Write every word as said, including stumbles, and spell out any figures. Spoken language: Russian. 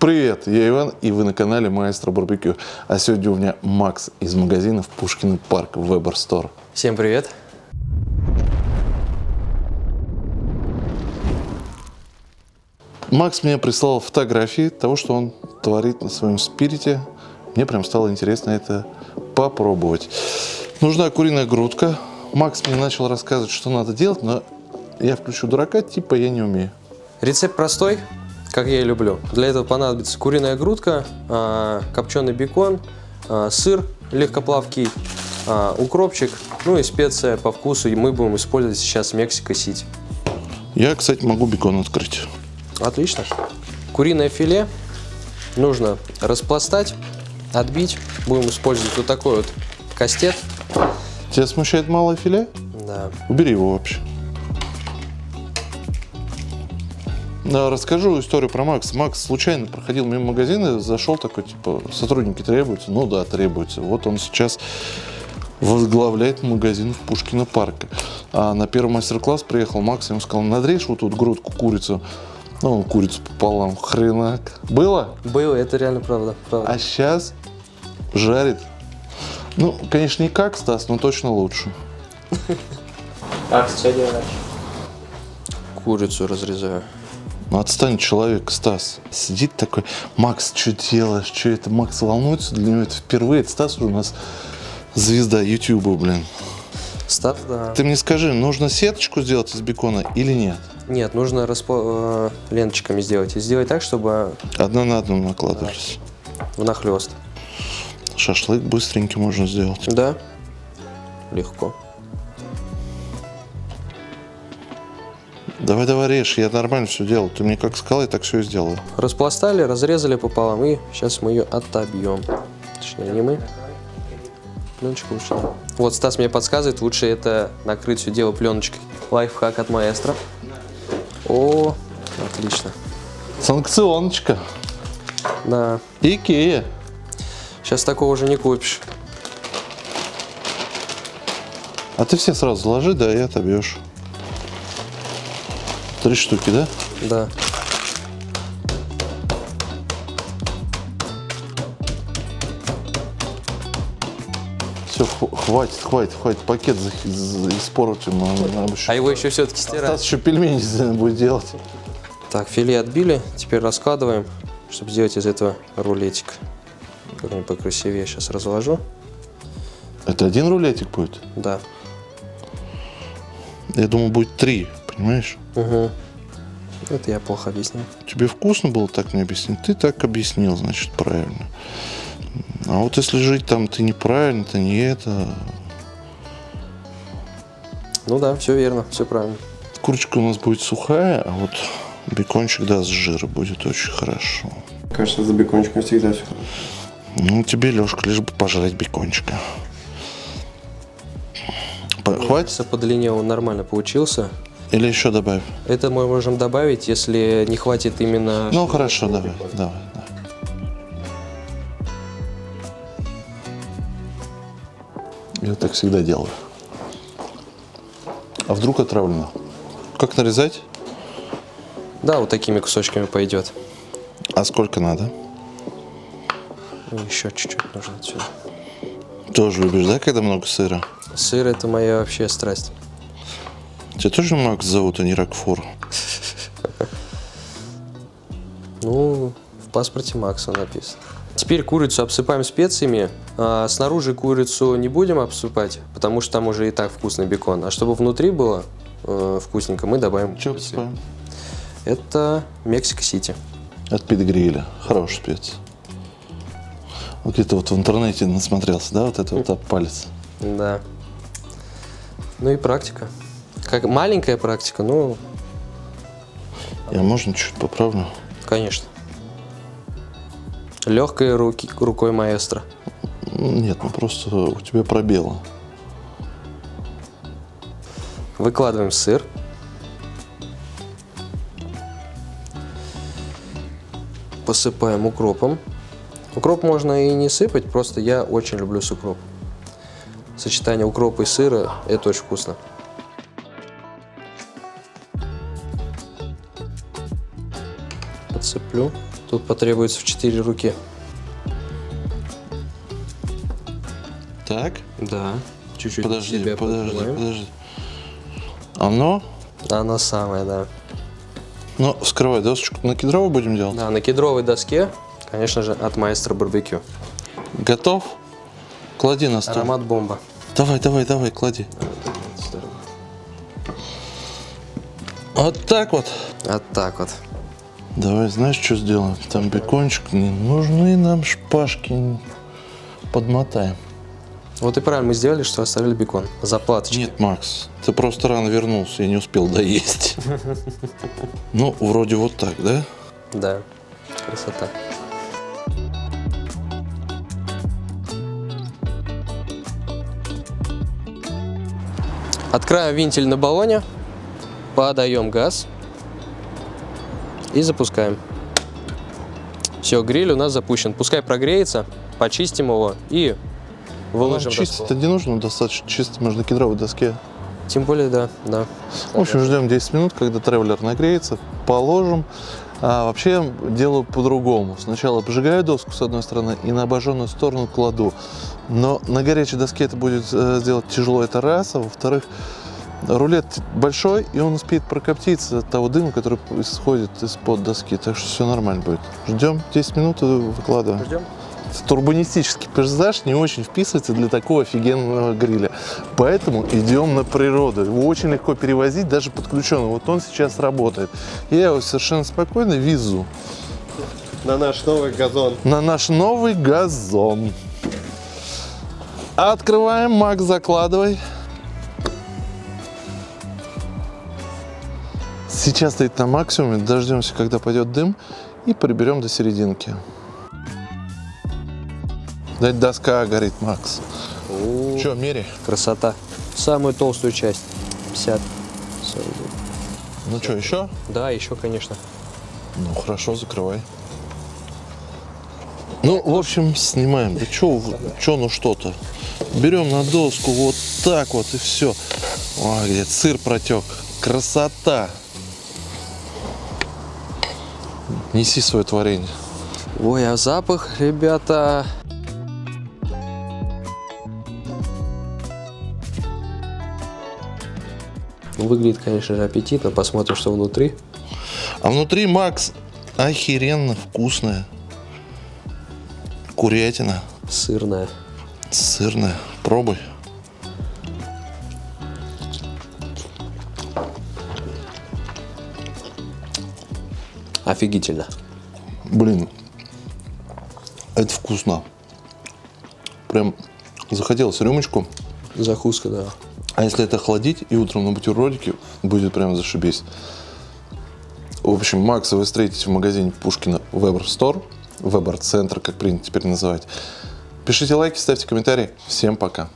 Привет, я Иван, и вы на канале Маэстро Барбекю. А сегодня у меня Макс из магазина в Пушкин Парк, Weber Store. Всем привет. Макс мне прислал фотографии того, что он творит на своем спирите. Мне прям стало интересно это попробовать. Нужна куриная грудка. Макс мне начал рассказывать, что надо делать, но я включу дурака, типа я не умею. Рецепт простой, как я и люблю. Для этого понадобится куриная грудка, копченый бекон, сыр легкоплавкий, укропчик, ну и специя по вкусу. И мы будем использовать сейчас Мексико-Сити. Я, кстати, могу бекон открыть. Отлично. Куриное филе нужно распластать, отбить. Будем использовать вот такой вот кастет. Тебя смущает малое филе? Да. Убери его вообще. Расскажу историю про Макса. Макс случайно проходил мимо магазина, зашел такой, типа, сотрудники требуются? Ну да, требуются. Вот он сейчас возглавляет магазин в Пушкина парке. А на первый мастер-класс приехал Макс, ему сказал, надрежь вот тут грудку, курицу. Ну, он курицу пополам, хренак. Было? Было, это реально правда. правда. А сейчас жарит. Ну, конечно, не как Стас, но точно лучше. Так, что делаешь? Курицу разрезаю. Ну, отстань, человек, Стас. Сидит такой, Макс, что делаешь, что это? Макс волнуется, для него это впервые. Это Стас уже у нас звезда Ютьюба, блин. Стас, да. Ты мне скажи, нужно сеточку сделать из бекона или нет? Нет, нужно распо... ленточками сделать. И сделать так, чтобы... Одна на одну накладывались. Да. Внахлёст. Шашлык быстренько можно сделать. Да, легко. Давай, давай, режь, я нормально все делал. Ты мне как сказал, я так все и сделал. Распластали, разрезали пополам, и сейчас мы ее отобьем. Точнее, не мы. Пленочка лучше. Вот Стас мне подсказывает, лучше это накрыть все дело пленочкой. Лайфхак от маэстро. О, отлично. Санкционочка. Да. Икея. Сейчас такого уже не купишь. А ты все сразу ложи, да, и отобьешь. Три штуки, да? Да. Все, хватит, хватит, хватит. Пакет испортим. А его еще все-таки стирать. Стас еще пельмени будет делать. Так, филе отбили. Теперь раскладываем, чтобы сделать из этого рулетик. Как-нибудь покрасивее сейчас разложу. Это один рулетик будет? Да. Я думал, будет три. Понимаешь? Угу. Это я плохо объяснил. Тебе вкусно было так мне объяснить? Ты так объяснил, значит, правильно. А вот если жить там ты неправильно, ты не это... Ну да, все верно, все правильно. Курочка у нас будет сухая, а вот бекончик, да, с жира будет очень хорошо. Кажется, за бекончиком всегда все. Ну, тебе, Лешка, лишь бы пожрать бекончика. Хватит? По длине он нормально получился. Или еще добавим? Это мы можем добавить, если не хватит именно... Ну, хорошо, давай, давай, давай. Я так всегда делаю. А вдруг отравлено? Как нарезать? Да, вот такими кусочками пойдет. А сколько надо? Еще чуть-чуть нужно отсюда. Тоже любишь, да, когда много сыра? Сыр – это моя вообще страсть. Тебя тоже Макс зовут, а не Рокфор? Ну, в паспорте Макса написано. Теперь курицу обсыпаем специями. А снаружи курицу не будем обсыпать, потому что там уже и так вкусный бекон. А чтобы внутри было э, вкусненько, мы добавим. Что обсыпаем? Это Мексико-Сити. От Питгриля. Хороший спец. Вот где-то вот в интернете насмотрелся, да, вот это вот от палец? Да. Ну и практика. Как маленькая практика, но... Я можно чуть поправлю? Конечно. Легкой руки, рукой маэстро. Нет, ну просто у тебя пробелы. Выкладываем сыр. Посыпаем укропом. Укроп можно и не сыпать, просто я очень люблю с укропом. Сочетание укропа и сыра – это очень вкусно. Подсыплю Тут потребуется в четыре руки. Так? Да. Чуть-чуть. Подожди, себя подожди, поднимаем. подожди. Оно? Оно самое, да. Ну, вскрывай досочку. На кедровой будем делать? Да, на кедровой доске, конечно же, от Маэстро Барбекю. Готов? Клади на стол. Аромат бомба. Давай, давай, давай, клади. Вот так вот. Вот так вот. Давай, знаешь, что сделаем? Там бекончик, не нужны нам шпажки. Подмотаем. Вот и правильно мы сделали, что оставили бекон. Заплаточки. Нет, Макс, ты просто рано вернулся и не успел доесть. Ну, вроде вот так, да? Да, красота. Открываем вентиль на баллоне, подаем газ и запускаем. Все, гриль у нас запущен. Пускай прогреется, почистим его и... Выложим чистить-то не нужно, достаточно чистить можно на кедровой доске. Тем более, да, да. В общем, ждем десять минут, когда Traveler нагреется, положим. А вообще делаю по-другому. Сначала обжигаю доску с одной стороны и на обожженную сторону кладу. Но на горячей доске это будет сделать тяжело, это раз. А во-вторых, рулет большой, и он успеет прокоптиться от того дыма, который исходит из-под доски. Так что все нормально будет. Ждем десять минут и выкладываем. Ждем. Турбанистический пейзаж не очень вписывается для такого офигенного гриля. Поэтому идем на природу. Его очень легко перевозить, даже подключенный. Вот он сейчас работает. Я его совершенно спокойно везу. На наш новый газон. На наш новый газон. Открываем, Макс, закладывай. Сейчас стоит на максимуме. Дождемся, когда пойдет дым, и приберем до серединки. Да, доска горит, Макс. О, че, мери? Красота. Самую толстую часть. пятьдесят, сорок. Ну что, еще? Да, еще, конечно. Ну, хорошо, закрывай. Ну, в общем, снимаем. Да че, че, ну что-то. Берем на доску вот так вот и все. О, где сыр протек. Красота. Неси свое творение. Ой, а запах, ребята... Выглядит, конечно же, аппетитно. Посмотрим, что внутри. А внутри, Макс, охеренно вкусная курятина. Сырная. Сырная. Пробуй. Офигительно. Блин, это вкусно. Прям захотелось рюмочку. Закуска, да. А если это охладить и утром на бутербродике, будет прям зашибись. В общем, Макса вы встретите в магазине Пушкина Weber Store, Weber Center, как принято теперь называть. Пишите лайки, ставьте комментарии. Всем пока.